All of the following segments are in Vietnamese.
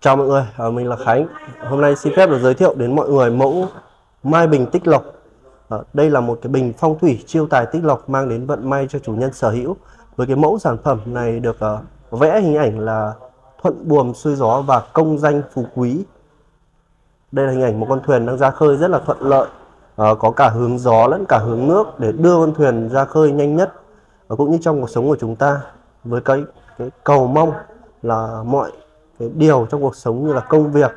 Chào mọi người, mình là Khánh. Hôm nay xin phép được giới thiệu đến mọi người mẫu mai bình tích lộc. Đây là một cái bình phong thủy chiêu tài tích lộc, mang đến vận may cho chủ nhân sở hữu. Với cái mẫu sản phẩm này được vẽ hình ảnh là thuận buồm xuôi gió và công danh phú quý. Đây là hình ảnh một con thuyền đang ra khơi rất là thuận lợi, có cả hướng gió lẫn cả hướng nước để đưa con thuyền ra khơi nhanh nhất. Và cũng như trong cuộc sống của chúng ta, với cái cầu mong là mọi cái điều trong cuộc sống như là công việc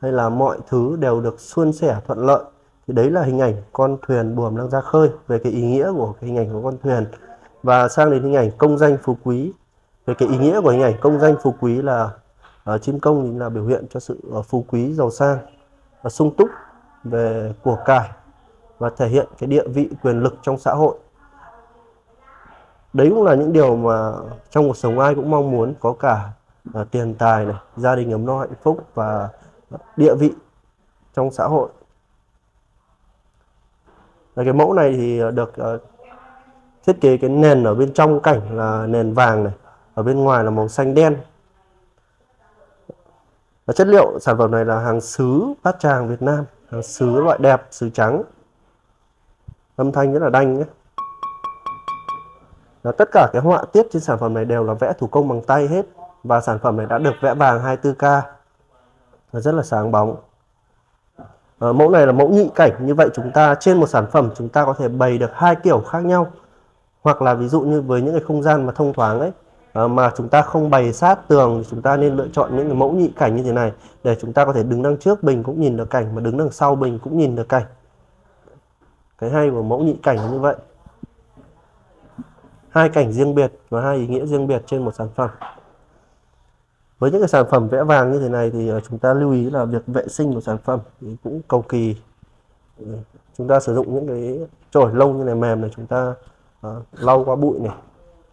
hay là mọi thứ đều được suôn sẻ thuận lợi, thì đấy là hình ảnh con thuyền buồm đang ra khơi, về cái ý nghĩa của cái hình ảnh của con thuyền. Và sang đến hình ảnh công danh phú quý, về cái ý nghĩa của hình ảnh công danh phú quý là chim công thì là biểu hiện cho sự phú quý giàu sang và sung túc về của cải, và thể hiện cái địa vị quyền lực trong xã hội. Đấy cũng là những điều mà trong cuộc sống ai cũng mong muốn, có cả tiền tài này, gia đình ấm no hạnh phúc và địa vị trong xã hội. Và cái mẫu này thì được thiết kế cái nền ở bên trong cảnh là nền vàng này, ở bên ngoài là màu xanh đen. Và chất liệu sản phẩm này là hàng sứ Bát Tràng Việt Nam, hàng sứ loại đẹp, sứ trắng. Âm thanh rất là đanh nhé. Và tất cả cái họa tiết trên sản phẩm này đều là vẽ thủ công bằng tay hết, và sản phẩm này đã được vẽ vàng 24K, rất là sáng bóng. Mẫu này là mẫu nhị cảnh, như vậy chúng ta trên một sản phẩm chúng ta có thể bày được hai kiểu khác nhau, hoặc là ví dụ như với những cái không gian mà thông thoáng ấy, mà chúng ta không bày sát tường, thì chúng ta nên lựa chọn những cái mẫu nhị cảnh như thế này để chúng ta có thể đứng đằng trước bình cũng nhìn được cảnh, mà đứng đằng sau bình cũng nhìn được cảnh. Cái hay của mẫu nhị cảnh là như vậy, hai cảnh riêng biệt và hai ý nghĩa riêng biệt trên một sản phẩm. Với những cái sản phẩm vẽ vàng như thế này thì chúng ta lưu ý là việc vệ sinh của sản phẩm thì cũng cầu kỳ. Chúng ta sử dụng những cái chổi lông như này mềm này, chúng ta lau qua bụi này,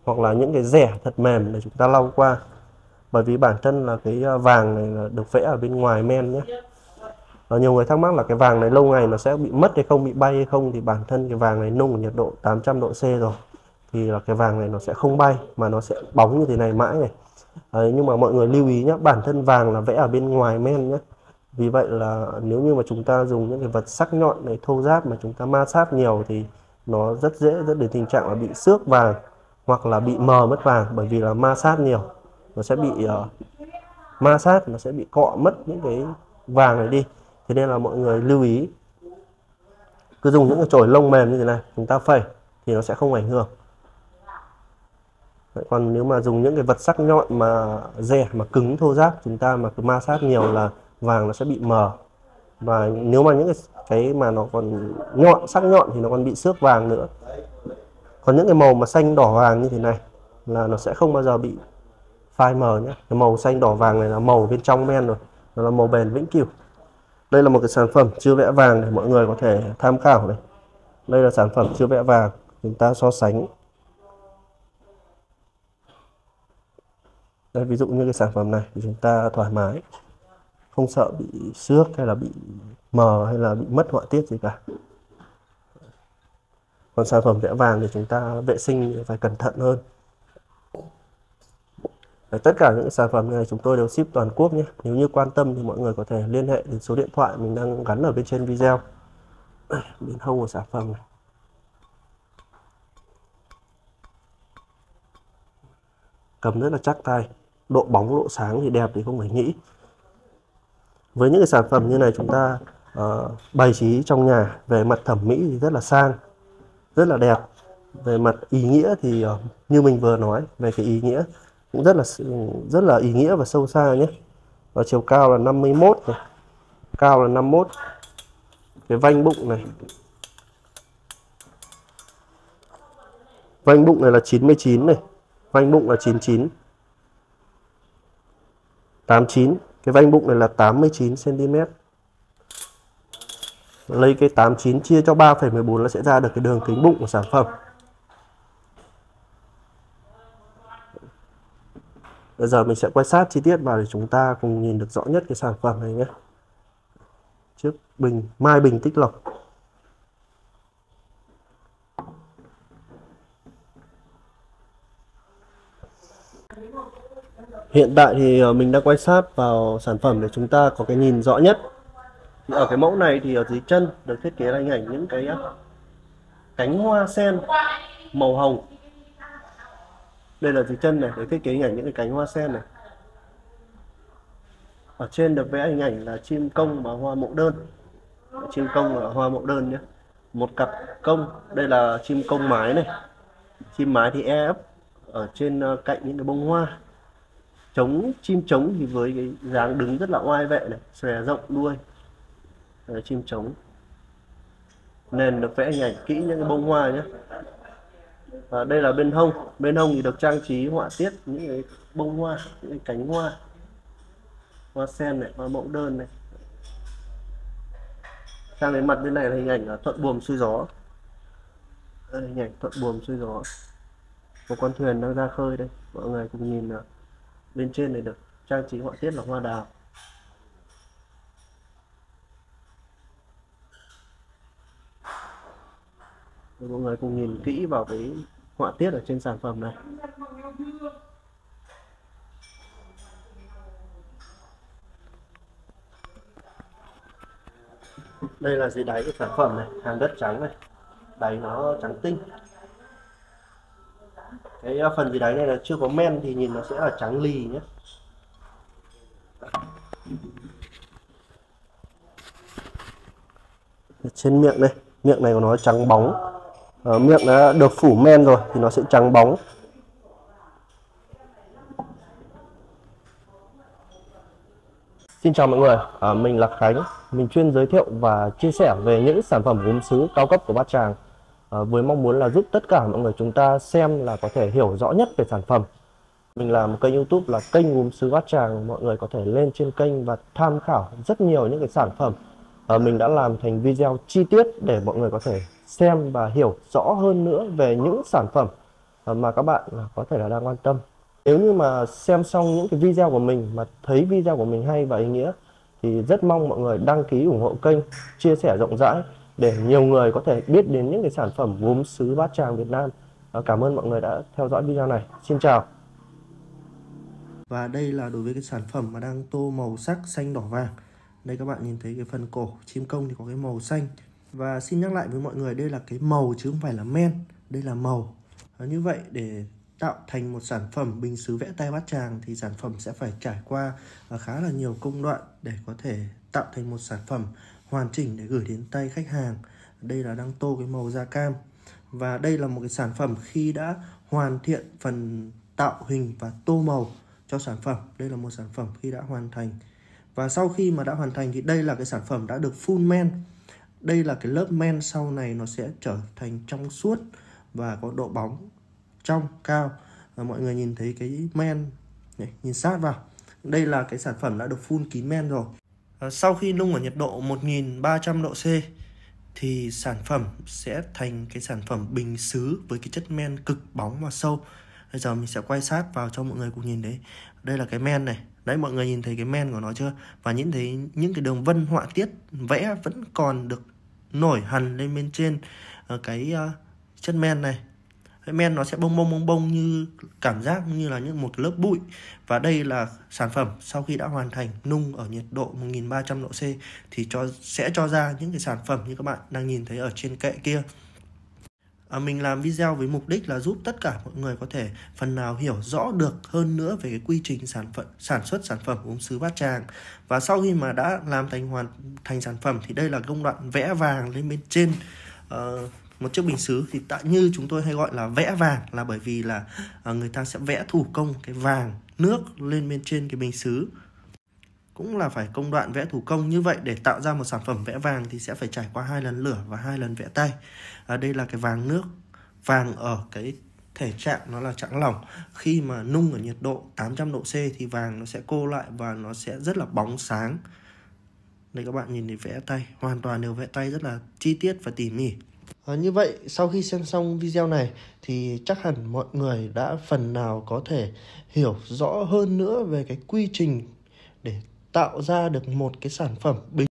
hoặc là những cái rẻ thật mềm để chúng ta lau qua, bởi vì bản thân là cái vàng này là được vẽ ở bên ngoài men nhé. Nhiều người thắc mắc là cái vàng này lâu ngày nó sẽ bị mất hay không, bị bay hay không, thì bản thân cái vàng này nung ở nhiệt độ 800 độ C rồi thì là cái vàng này nó sẽ không bay, mà nó sẽ bóng như thế này mãi này. Nhưng mà mọi người lưu ý nhé, bản thân vàng là vẽ ở bên ngoài men nhé. Vì vậy là nếu như mà chúng ta dùng những cái vật sắc nhọn này, thô ráp mà chúng ta ma sát nhiều thì nó rất dễ dẫn đến tình trạng là bị xước vàng hoặc là bị mờ mất vàng, bởi vì là ma sát nhiều nó sẽ bị ma sát, nó sẽ bị cọ mất những cái vàng này đi. Thế nên là mọi người lưu ý cứ dùng những cái chổi lông mềm như thế này, chúng ta phẩy thì nó sẽ không ảnh hưởng. Còn nếu mà dùng những cái vật sắc nhọn mà rẻ, mà cứng, thô ráp, chúng ta mà cứ ma sát nhiều là vàng nó sẽ bị mờ. Và nếu mà những cái mà nó còn nhọn, sắc nhọn thì nó còn bị xước vàng nữa. Còn những cái màu mà xanh đỏ vàng như thế này là nó sẽ không bao giờ bị phai mờ nhé. Cái màu xanh đỏ vàng này là màu bên trong men rồi, nó là màu bền vĩnh cửu. Đây là một cái sản phẩm chưa vẽ vàng để mọi người có thể tham khảo này. Đây là sản phẩm chưa vẽ vàng, chúng ta so sánh. Đây, ví dụ như cái sản phẩm này thì chúng ta thoải mái, không sợ bị xước hay là bị mờ hay là bị mất họa tiết gì cả. Còn sản phẩm vẽ vàng thì chúng ta vệ sinh phải cẩn thận hơn. Đấy, tất cả những sản phẩm này chúng tôi đều ship toàn quốc nhé. Nếu như quan tâm thì mọi người có thể liên hệ đến số điện thoại mình đang gắn ở bên trên video. Bên hông của sản phẩm này. Cầm rất là chắc tay, độ bóng, độ sáng thì đẹp thì không phải nghĩ. Với những cái sản phẩm như này chúng ta bày trí trong nhà, về mặt thẩm mỹ thì rất là sang, rất là đẹp. Về mặt ý nghĩa thì như mình vừa nói, về cái ý nghĩa cũng rất là ý nghĩa và sâu xa nhé. Và chiều cao là 51 này, cao là 51, cái vanh bụng này là 99 này, vanh bụng là 99, 89, cái vanh bụng này là 89 cm. Lấy cái 89 chia cho 3,14 nó sẽ ra được cái đường kính bụng của sản phẩm. Bây giờ mình sẽ quay sát chi tiết vào để chúng ta cùng nhìn được rõ nhất cái sản phẩm này nhé. Chiếc bình mai bình tích lộc. Hiện tại thì mình đã quay sát vào sản phẩm để chúng ta có cái nhìn rõ nhất. Ở cái mẫu này thì ở dưới chân được thiết kế là hình ảnh những cái cánh hoa sen màu hồng. Đây là dưới chân này, được thiết kế hình ảnh những cái cánh hoa sen này. Ở trên được vẽ hình ảnh là chim công và hoa mẫu đơn. Chim công và hoa mẫu đơn nhé. Một cặp công, đây là chim công mái này. Chim mái thì e ấp ở trên cạnh những cái bông hoa. Trống, chim trống thì với cái dáng đứng rất là oai vệ này, xòe rộng đuôi. Đấy, chim trống. Nền được vẽ hình ảnh kỹ những cái bông hoa nhé. Và đây là bên hông thì được trang trí họa tiết những cái bông hoa, những cái cánh hoa. Hoa sen này, hoa mẫu đơn này. Sang đến mặt bên này là hình ảnh là thuận buồm xuôi gió. Đây, hình ảnh thuận buồm xuôi gió. Một con thuyền đang ra khơi đây. Mọi người cùng nhìn nào. Bên trên này được trang trí họa tiết là hoa đào. Mọi người cùng nhìn kỹ vào cái họa tiết ở trên sản phẩm này. Đây là dưới đáy của sản phẩm này, hàng đất trắng này, đáy nó trắng tinh. Cái phần dưới đáy này là chưa có men thì nhìn nó sẽ là trắng lì nhé. Trên miệng đây, miệng này của nó trắng bóng, miệng đã được phủ men rồi thì nó sẽ trắng bóng. Xin chào mọi người, mình là Khánh. Mình chuyên giới thiệu và chia sẻ về những sản phẩm gốm sứ cao cấp của Bát Tràng, với mong muốn là giúp tất cả mọi người chúng ta xem là có thể hiểu rõ nhất về sản phẩm. Mình làm một kênh YouTube là kênh Gốm Sứ Bát Tràng. Mọi người có thể lên trên kênh và tham khảo rất nhiều những cái sản phẩm mình đã làm thành video chi tiết để mọi người có thể xem và hiểu rõ hơn nữa về những sản phẩm mà các bạn có thể là đang quan tâm. Nếu như mà xem xong những cái video của mình mà thấy video của mình hay và ý nghĩa thì rất mong mọi người đăng ký ủng hộ kênh, chia sẻ rộng rãi để nhiều người có thể biết đến những cái sản phẩm gốm sứ Bát Tràng Việt Nam. Cảm ơn mọi người đã theo dõi video này. Xin chào. Và đây là đối với cái sản phẩm mà đang tô màu sắc xanh đỏ vàng. Đây các bạn nhìn thấy cái phần cổ chim công thì có cái màu xanh. Và xin nhắc lại với mọi người, đây là cái màu chứ không phải là men. Đây là màu. Như vậy để tạo thành một sản phẩm bình sứ vẽ tay Bát Tràng thì sản phẩm sẽ phải trải qua khá là nhiều công đoạn để có thể tạo thành một sản phẩm hoàn chỉnh để gửi đến tay khách hàng. Đây là đang tô cái màu da cam. Và đây là một cái sản phẩm khi đã hoàn thiện phần tạo hình và tô màu cho sản phẩm. Đây là một sản phẩm khi đã hoàn thành. Và sau khi mà đã hoàn thành thì đây là cái sản phẩm đã được full men. Đây là cái lớp men sau này nó sẽ trở thành trong suốt và có độ bóng trong cao. Và mọi người nhìn thấy cái men này, nhìn sát vào. Đây là cái sản phẩm đã được full kín men rồi. Sau khi nung ở nhiệt độ 1300 độ C thì sản phẩm sẽ thành cái sản phẩm bình sứ với cái chất men cực bóng và sâu. Bây giờ mình sẽ quay sát vào cho mọi người cùng nhìn đấy. Đây là cái men này. Đấy, mọi người nhìn thấy cái men của nó chưa? Và nhìn thấy những cái đường vân họa tiết vẽ vẫn còn được nổi hằn lên bên trên cái chất men này. Cái men nó sẽ bông bông như cảm giác như là những một lớp bụi. Và đây là sản phẩm sau khi đã hoàn thành nung ở nhiệt độ 1300 độ C thì sẽ cho ra những cái sản phẩm như các bạn đang nhìn thấy ở trên kệ kia. Mình làm video với mục đích là giúp tất cả mọi người có thể phần nào hiểu rõ được hơn nữa về cái quy trình sản xuất sản phẩm gốm sứ Bát Tràng. Và sau khi mà đã làm hoàn thành sản phẩm thì đây là công đoạn vẽ vàng lên bên trên một chiếc bình sứ. Thì tại như chúng tôi hay gọi là vẽ vàng là bởi vì là người ta sẽ vẽ thủ công cái vàng nước lên bên trên cái bình sứ. Cũng là phải công đoạn vẽ thủ công. Như vậy để tạo ra một sản phẩm vẽ vàng thì sẽ phải trải qua 2 lần lửa và 2 lần vẽ tay. Đây là cái vàng nước. Vàng ở cái thể trạng nó là trạng lỏng. Khi mà nung ở nhiệt độ 800 độ C thì vàng nó sẽ cô lại và nó sẽ rất là bóng sáng. Đây các bạn nhìn thấy vẽ tay, hoàn toàn đều vẽ tay rất là chi tiết và tỉ mỉ. Như vậy sau khi xem xong video này thì chắc hẳn mọi người đã phần nào có thể hiểu rõ hơn nữa về cái quy trình để tạo ra được một cái sản phẩm bình